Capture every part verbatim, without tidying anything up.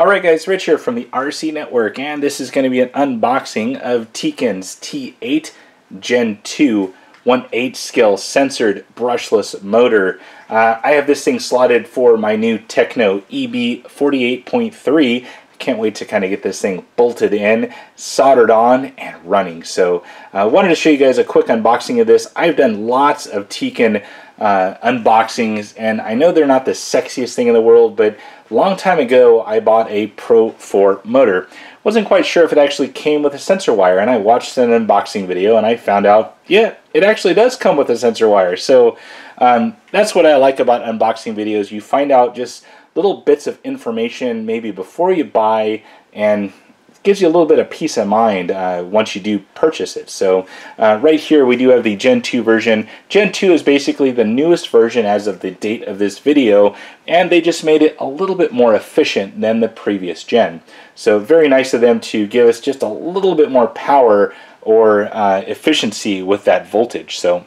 Alright guys, Rich here from the R C Network, and this is going to be an unboxing of Tekin's T eight Gen two one eighth scale censored brushless motor. Uh, I have this thing slotted for my new Tekno E B forty-eight point three. Can't wait to kind of get this thing bolted in, soldered on, and running. So I uh, wanted to show you guys a quick unboxing of this. I've done lots of Tekin uh, unboxings, and I know they're not the sexiest thing in the world, but a long time ago I bought a Pro four motor. Wasn't quite sure if it actually came with a sensor wire, and I watched an unboxing video and I found out, yeah, it actually does come with a sensor wire. So um, that's what I like about unboxing videos. You find out just little bits of information maybe before you buy, and it gives you a little bit of peace of mind uh, once you do purchase it. So uh, right here we do have the Gen two version. Gen two is basically the newest version as of the date of this video, and they just made it a little bit more efficient than the previous Gen. So very nice of them to give us just a little bit more power or uh, efficiency with that voltage. So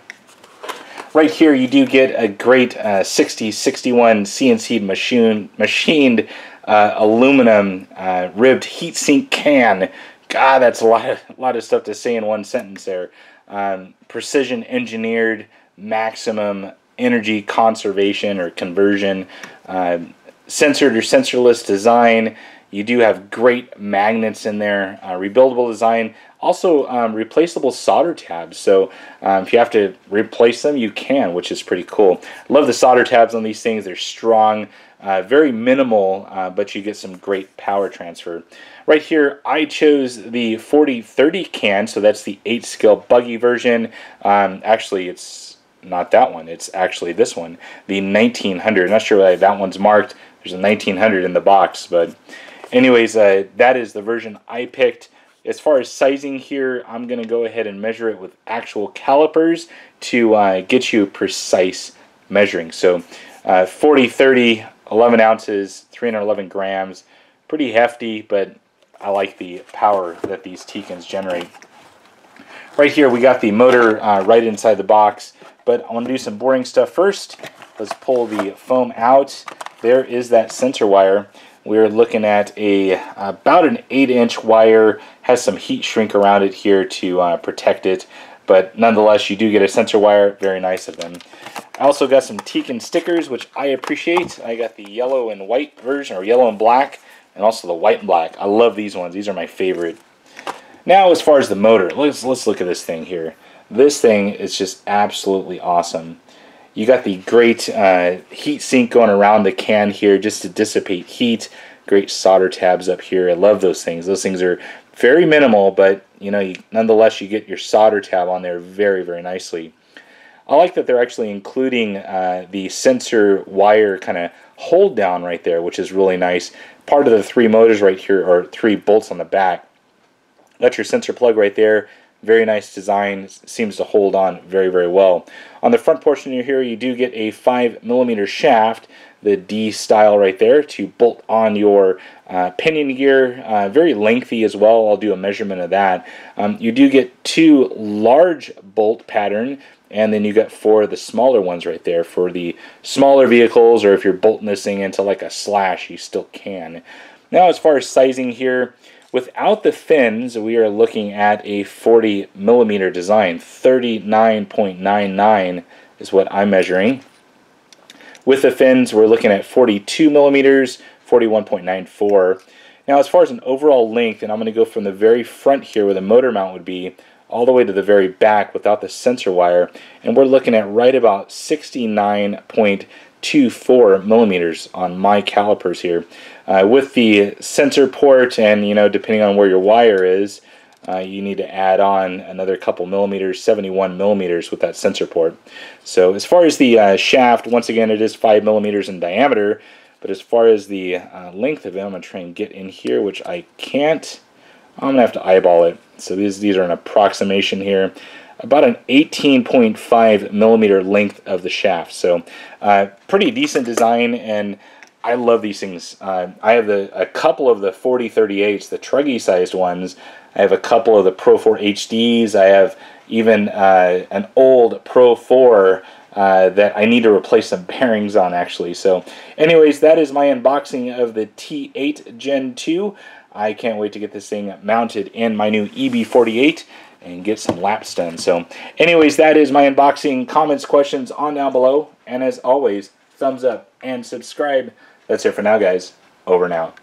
right here you do get a great uh, sixty sixty-one C N C machine, machined uh, aluminum uh, ribbed heatsink can. God, that's a lot of, a lot of stuff to say in one sentence there. Um, precision engineered maximum energy conservation or conversion. Uh, censored or sensorless design. You do have great magnets in there, uh, rebuildable design, also um, replaceable solder tabs. So um, if you have to replace them, you can, which is pretty cool. Love the solder tabs on these things. They're strong, uh, very minimal, uh, but you get some great power transfer. Right here, I chose the forty thirty can, so that's the eight scale buggy version. Um, actually, it's not that one. It's actually this one, the nineteen hundred. I'm not sure why that one's marked. There's a nineteen hundred in the box, but anyways, uh, that is the version I picked. As far as sizing here, I'm going to go ahead and measure it with actual calipers to uh, get you precise measuring. So uh, forty thirty, eleven ounces, three hundred eleven grams. Pretty hefty, but I like the power that these Tekins generate. Right here we got the motor uh, right inside the box, but I want to do some boring stuff first. Let's pull the foam out. There is that sensor wire. We're looking at a about an eight inch wire, has some heat shrink around it here to uh, protect it, but nonetheless you do get a sensor wire. Very nice of them. I also got some Tekin stickers, which I appreciate. I got the yellow and white version, or yellow and black, and also the white and black. I love these ones. These are my favorite. Now as far as the motor, let's, let's look at this thing here. This thing is just absolutely awesome. You got the great uh, heat sink going around the can here just to dissipate heat. Great solder tabs up here. I love those things. Those things are very minimal, but you know, you, nonetheless, you get your solder tab on there very, very nicely. I like that they're actually including uh, the sensor wire kind of hold down right there, which is really nice. Part of the three motors right here, or three bolts on the back. That's your sensor plug right there. Very nice design, seems to hold on very, very well. On the front portion here, you do get a five millimeter shaft, the D style right there, to bolt on your uh, pinion gear. Uh, very lengthy as well. I'll do a measurement of that. Um, you do get two large bolt pattern, and then you got four of the smaller ones right there for the smaller vehicles, or if you're bolting this thing into like a slash, you still can. Now, as far as sizing here, without the fins, we are looking at a forty millimeter design. thirty-nine point nine nine is what I'm measuring. With the fins, we're looking at forty-two millimeters, forty-one point nine four. Now, as far as an overall length, and I'm going to go from the very front here where the motor mount would be, all the way to the very back without the sensor wire, and we're looking at right about sixty-nine point two four millimeters on my calipers here. Uh, with the sensor port, and you know, depending on where your wire is, uh, you need to add on another couple millimeters, seventy-one millimeters with that sensor port. So as far as the uh, shaft, once again, it is five millimeters in diameter, but as far as the uh, length of it, I'm going to try and get in here, which I can't. I'm going to have to eyeball it. So these, these are an approximation here. About an eighteen point five millimeter length of the shaft. So uh, pretty decent design, and I love these things. Uh, I have the, a couple of the forty thirty-eights, the truggy sized ones. I have a couple of the Pro four H Ds. I have even uh, an old Pro four uh, that I need to replace some bearings on, actually. So anyways, that is my unboxing of the T eight gen two. I can't wait to get this thing mounted in my new E B forty-eight and get some laps done. So anyways, that is my unboxing. Comments, questions on down below, and as always, thumbs up and subscribe. That's it for now, guys. Over and out.